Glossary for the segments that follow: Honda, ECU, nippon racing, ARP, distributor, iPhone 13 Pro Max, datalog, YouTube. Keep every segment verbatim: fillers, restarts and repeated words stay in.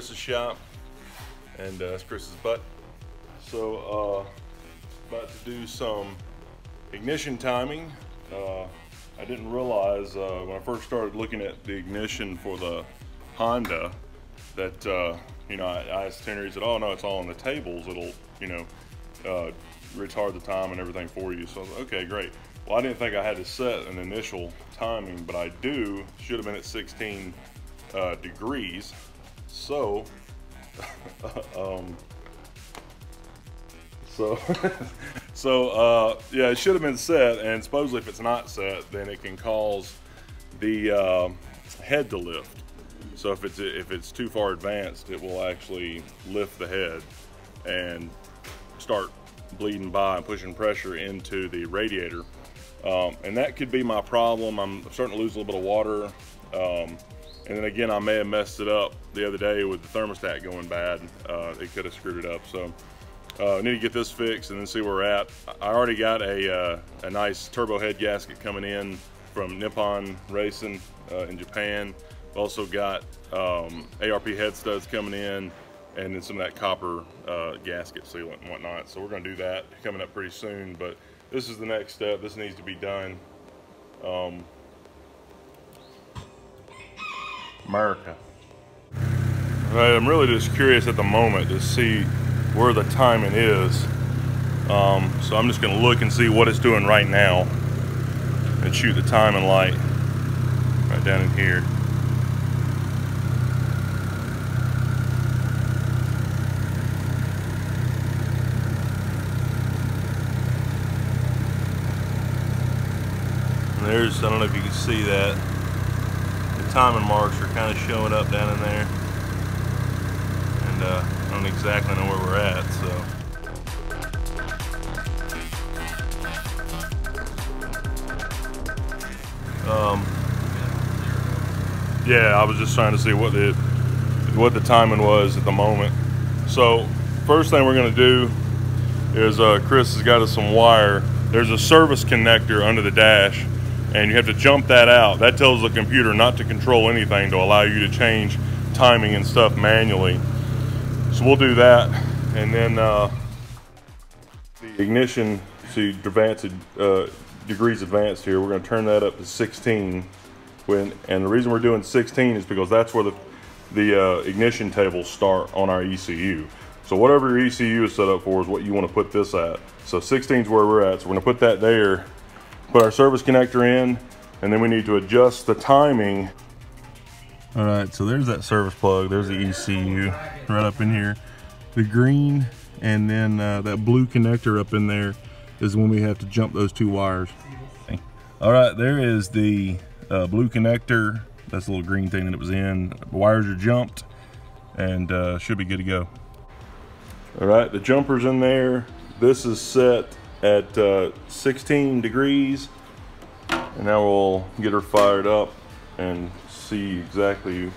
Chris's shop, and uh, it's Chris's butt. So uh, about to do some ignition timing. Uh, I didn't realize uh, when I first started looking at the ignition for the Honda that uh, you know, I, I asked Tanner, he said, "Oh no, it's all on the tables. It'll, you know, uh, retard the time and everything for you." So I was like, "Okay, great." Well, I didn't think I had to set an initial timing, but I do. Should have been at sixteen uh, degrees. So, um, so, so uh, yeah, it should have been set. And supposedly, if it's not set, then it can cause the uh, head to lift. So if it's if it's too far advanced, it will actually lift the head and start bleeding by and pushing pressure into the radiator. Um, and that could be my problem. I'm starting to lose a little bit of water. Um, and then again, I may have messed it up the other day with the thermostat going bad. Uh, it could have screwed it up. So uh, I need to get this fixed and then see where we're at. I already got a, uh, a nice turbo head gasket coming in from Nippon Racing uh, in Japan. I've also got um, A R P head studs coming in, and then some of that copper uh, gasket sealant and whatnot. So we're gonna do that coming up pretty soon, but this is the next step. This needs to be done. Um, America. All right, I'm really just curious at the moment to see where the timing is. Um, so I'm just gonna look and see what it's doing right now and shoot the timing light right down in here. There's, I don't know if you can see that, the timing marks are kind of showing up down in there, and uh, I don't exactly know where we're at, so. Um, yeah, I was just trying to see what the, what the timing was at the moment. So, first thing we're going to do is uh, Chris has got us some wire. There's a service connector under the dash, and you have to jump that out. That tells the computer not to control anything, to allow you to change timing and stuff manually. So we'll do that, and then uh, the ignition to advanced, uh, degrees advanced here, we're gonna turn that up to sixteen. When, and the reason we're doing sixteen is because that's where the, the uh, ignition tables start on our E C U. So whatever your E C U is set up for is what you wanna put this at. So sixteen is where we're at, so we're gonna put that there, put our service connector in, and then we need to adjust the timing. All right, so there's that service plug. There's the E C U right up in here. The green and then uh, that blue connector up in there is when we have to jump those two wires. All right, there is the uh, blue connector. That's the little green thing that it was in. The wires are jumped and uh, should be good to go. All right, the jumper's in there. This is set at uh, sixteen degrees, and now we'll get her fired up and see exactly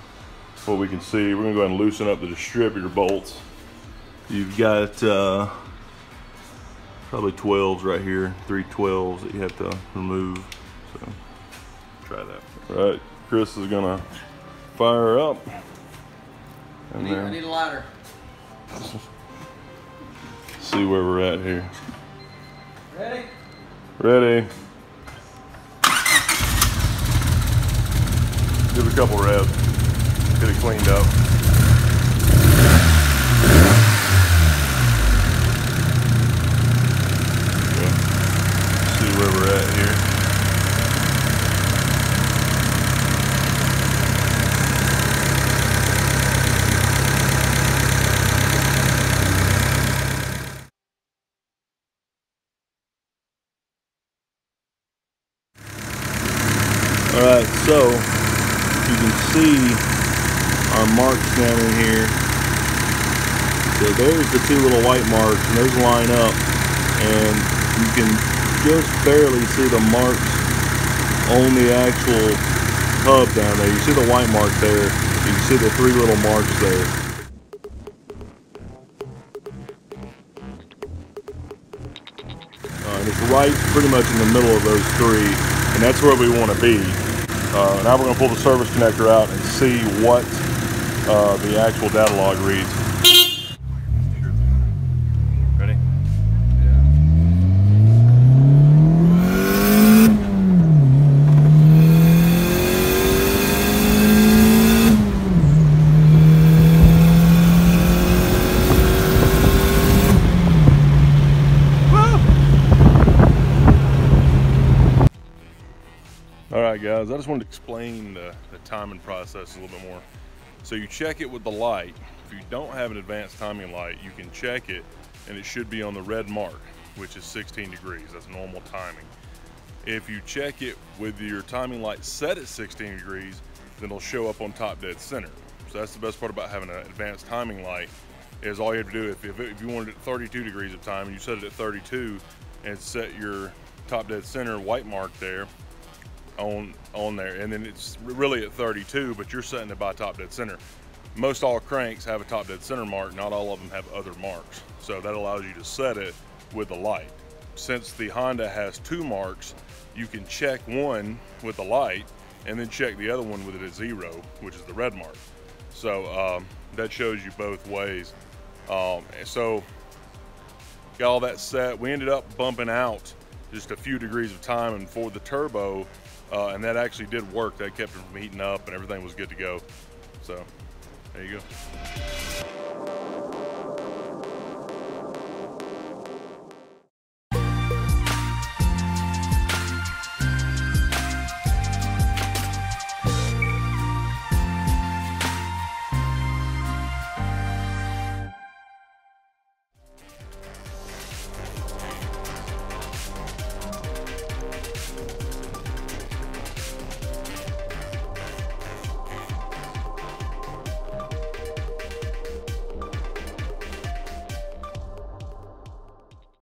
what we can see. We're gonna go ahead and loosen up the distributor bolts. You've got uh, probably twelves right here, three twelves that you have to remove. So try that. All right, Chris is gonna fire her up. I need, I need a lighter. See where we're at here. Ready? Ready. Give it a couple revs. Get it cleaned up. Okay. See where we're at here. Alright, so you can see our marks down in here. So there's the two little white marks, and those line up, and you can just barely see the marks on the actual hub down there. You see the white mark there, you can see the three little marks there. It's right pretty much in the middle of those three, and that's where we want to be. Uh, now we're going to pull the service connector out and see what uh, the actual data log reads. Ready? Alright guys, I just wanted to explain the, the timing process a little bit more. So you check it with the light. If you don't have an advanced timing light, you can check it and it should be on the red mark, which is sixteen degrees. That's normal timing. If you check it with your timing light set at sixteen degrees, then it'll show up on top dead center. So that's the best part about having an advanced timing light, is all you have to do, if, if, if you wanted it at thirty-two degrees of time and you set it at thirty-two and set your top dead center white mark there, on on there, and then it's really at thirty-two, but you're setting it by top dead center. Most all cranks have a top dead center mark, not all of them have other marks, so that allows you to set it with the light. Since the Honda has two marks, you can check one with the light and then check the other one with it at zero, which is the red mark. So um, that shows you both ways. Um, so got all that set. We ended up bumping out just a few degrees of time and for the turbo, Uh, and that actually did work. That kept it from heating up and everything was good to go. So there you go.